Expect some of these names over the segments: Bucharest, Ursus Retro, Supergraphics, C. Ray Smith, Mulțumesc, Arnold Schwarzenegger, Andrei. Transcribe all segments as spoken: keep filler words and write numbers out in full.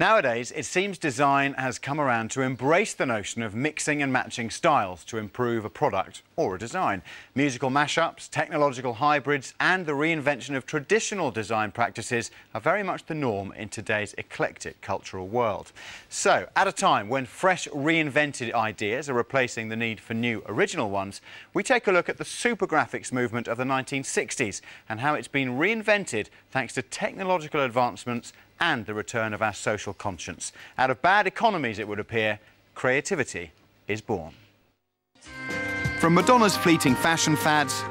Nowadays, it seems design has come around to embrace the notion of mixing and matching styles to improve a product or a design. Musical mashups, technological hybrids and the reinvention of traditional design practices are very much the norm in today's eclectic cultural world. So, at a time when fresh, reinvented ideas are replacing the need for new, original ones, we take a look at the Supergraphics movement of the nineteen sixties and how it's been reinvented thanks to technological advancements and the return of our social conscience. Out of bad economies, it would appear, creativity is born. From Madonna's fleeting fashion fads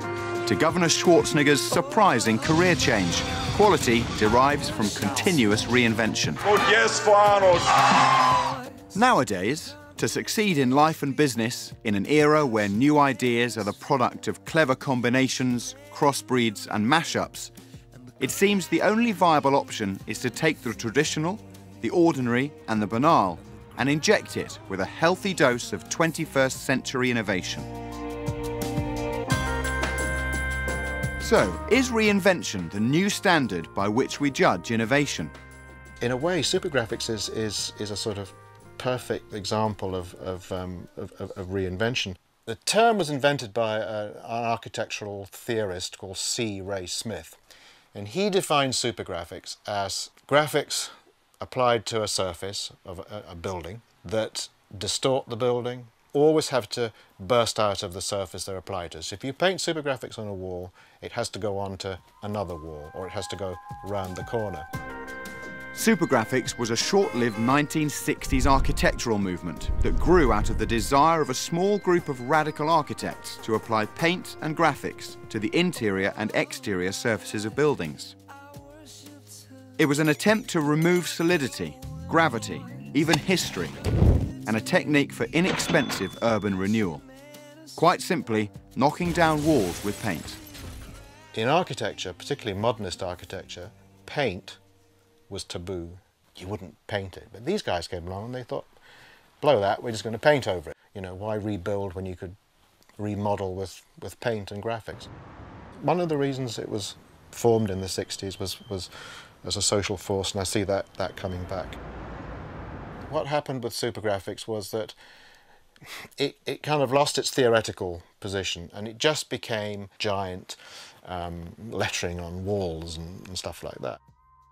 to Governor Schwarzenegger's surprising career change, quality derives from continuous reinvention. Vote yes for Arnold. Nowadays, to succeed in life and business, in an era where new ideas are the product of clever combinations, crossbreeds and mashups, it seems the only viable option is to take the traditional, the ordinary and the banal and inject it with a healthy dose of twenty-first century innovation. So, is reinvention the new standard by which we judge innovation? In a way, Supergraphics is, is, is a sort of perfect example of, of, um, of, of, of reinvention. The term was invented by a, an architectural theorist called C. Ray Smith. And he defines supergraphics as graphics applied to a surface of a, a building that distort the building, always have to burst out of the surface they're applied to. So if you paint supergraphics on a wall, it has to go onto another wall, or it has to go round the corner. Supergraphics was a short-lived nineteen sixties architectural movement that grew out of the desire of a small group of radical architects to apply paint and graphics to the interior and exterior surfaces of buildings. It was an attempt to remove solidity, gravity, even history, and a technique for inexpensive urban renewal. Quite simply, knocking down walls with paint. In architecture, particularly modernist architecture, paint was taboo. You wouldn't paint it. But these guys came along and they thought, blow that, we're just going to paint over it. You know, why rebuild when you could remodel with, with paint and graphics? One of the reasons it was formed in the sixties was, was as a social force, and I see that, that coming back. What happened with Supergraphics was that it, it kind of lost its theoretical position and it just became giant um, lettering on walls and, and stuff like that.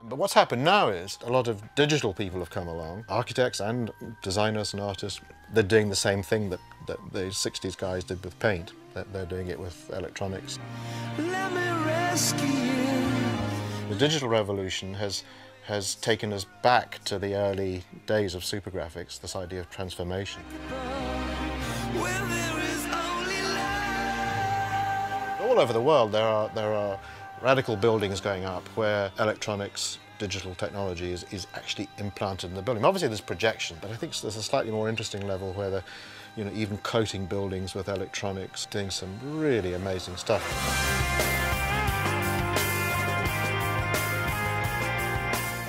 But what's happened now is a lot of digital people have come along, architects and designers and artists. They're doing the same thing that, that the sixties guys did with paint, that they're doing it with electronics. Let me rescue you. The digital revolution has, has taken us back to the early days of Supergraphics, this idea of transformation. All over the world there are, there are radical buildings going up where electronics, digital technology is, is actually implanted in the building. Obviously there's projection, but I think there's a slightly more interesting level where they're, you know, even coating buildings with electronics, doing some really amazing stuff.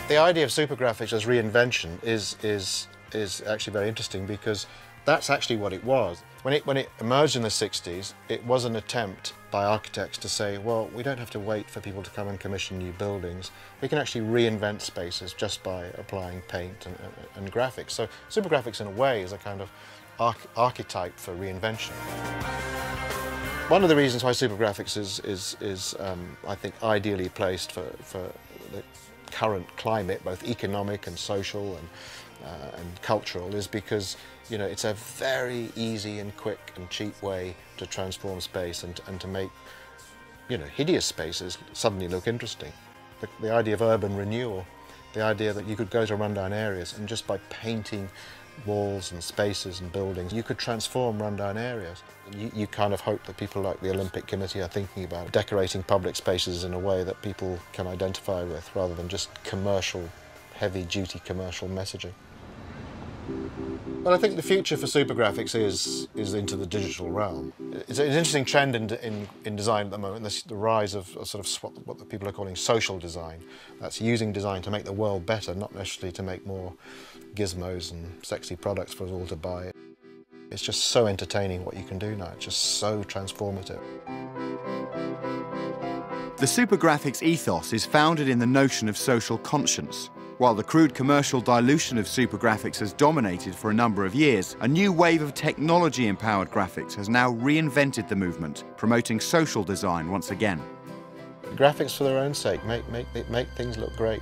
The idea of Supergraphics as reinvention is, is, is actually very interesting because that's actually what it was. When it, when it emerged in the sixties, it was an attempt by architects to say, well, we don't have to wait for people to come and commission new buildings. We can actually reinvent spaces just by applying paint and, and, and graphics. So Supergraphics, in a way, is a kind of arch archetype for reinvention. One of the reasons why Supergraphics is, is, is um, I think, ideally placed for, for the current climate, both economic and social and, uh, and cultural, is because, you know, it's a very easy and quick and cheap way to transform space and, and to make, you know, hideous spaces suddenly look interesting. The, the idea of urban renewal, the idea that you could go to rundown areas and just by painting walls and spaces and buildings, you could transform rundown areas. You, you kind of hope that people like the Olympic Committee are thinking about decorating public spaces in a way that people can identify with rather than just commercial, heavy-duty commercial messaging. Well, I think the future for Supergraphics is, is into the digital realm. It's an interesting trend in, in, in design at the moment, this, the rise of sort of what the people are calling social design. That's using design to make the world better, not necessarily to make more gizmos and sexy products for us all to buy. It's just so entertaining what you can do now, it's just so transformative. The Supergraphics ethos is founded in the notion of social conscience. While the crude commercial dilution of Supergraphics has dominated for a number of years, a new wave of technology-empowered graphics has now reinvented the movement, promoting social design once again. The graphics for their own sake, make, make, make things look great.